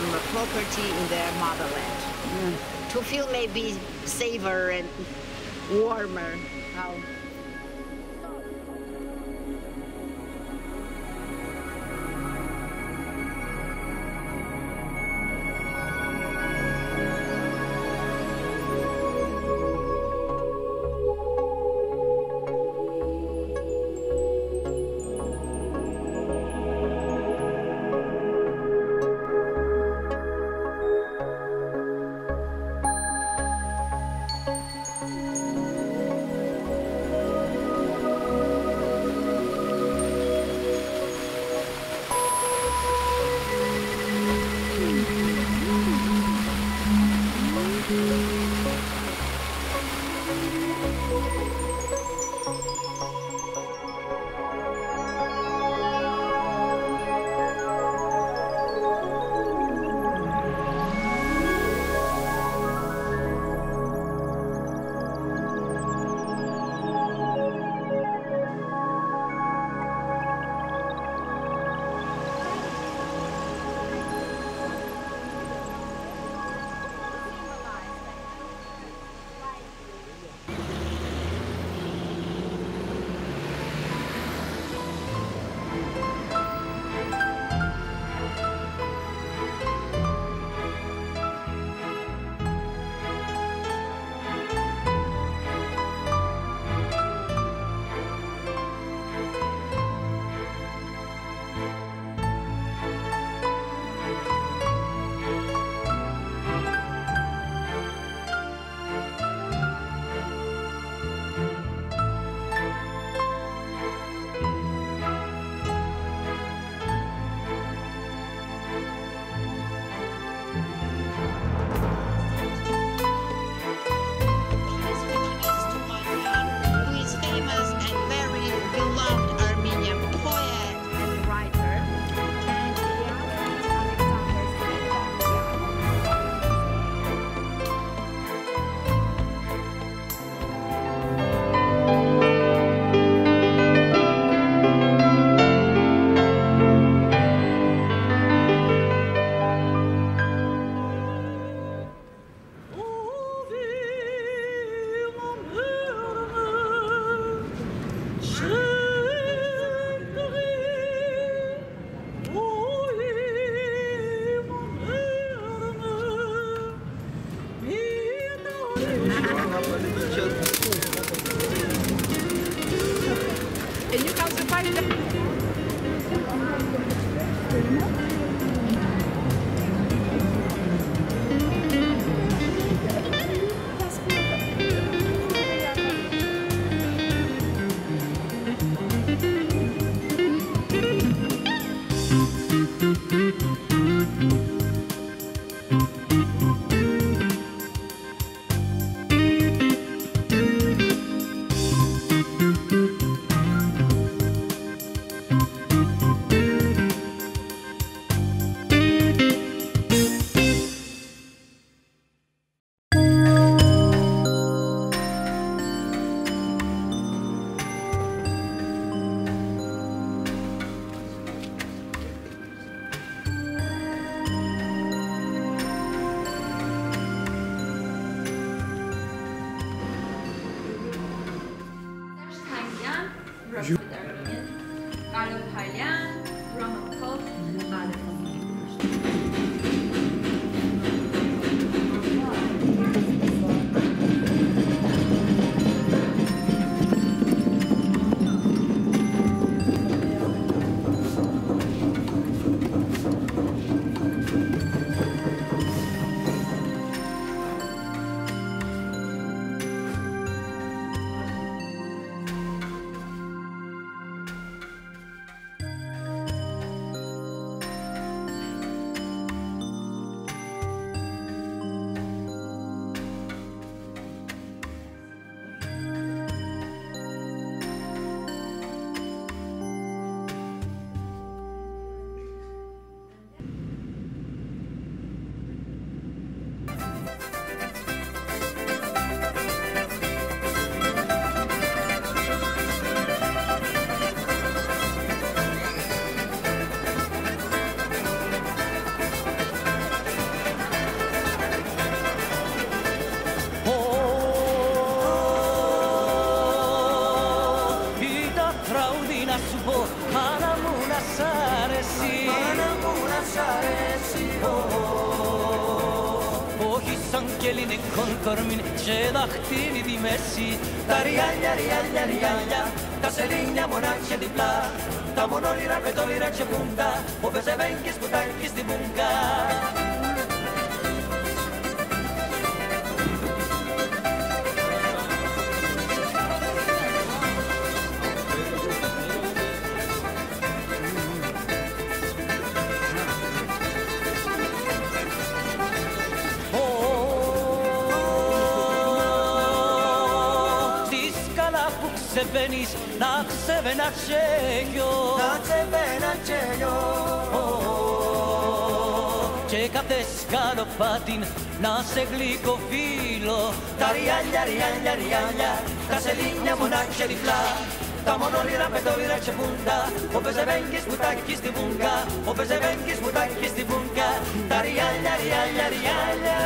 some property in their motherland. Mm. To feel maybe safer and warmer. How? And you can survive them. να σου πω, Μάνα μου να σ' αρέσει. Μάνα μου να σ' αρέσει. Όχι σαν κελίνε κοντορμίν και δαχτύλι τη μέση. Τα ριάλια, ριάλια, ριάλια, τα σελίνια μονάχια διπλά. Τα μονόλυρα με το λύρα και πούντα, ο πεζεβέγγες που τάγκει στην πούγκα. Ξεβαίνεις, να ξεβαίνα τσέλιο, να ξεβαίνα τσέλιο. Και κάθες σκαλοπάτην, να σε γλυκό φίλο. Τα ριάλια, ριάλια, ριάλια, τα σελίνια μονάχια διπλά. Τα μονόλυρα με το λύρα και πούντα, ο πεζεβέγγες μπουτάκι στη βούγκα, ο πεζεβέγγες μπουτάκι στη βούγκα. Τα ριάλια, ριάλια, ριάλια.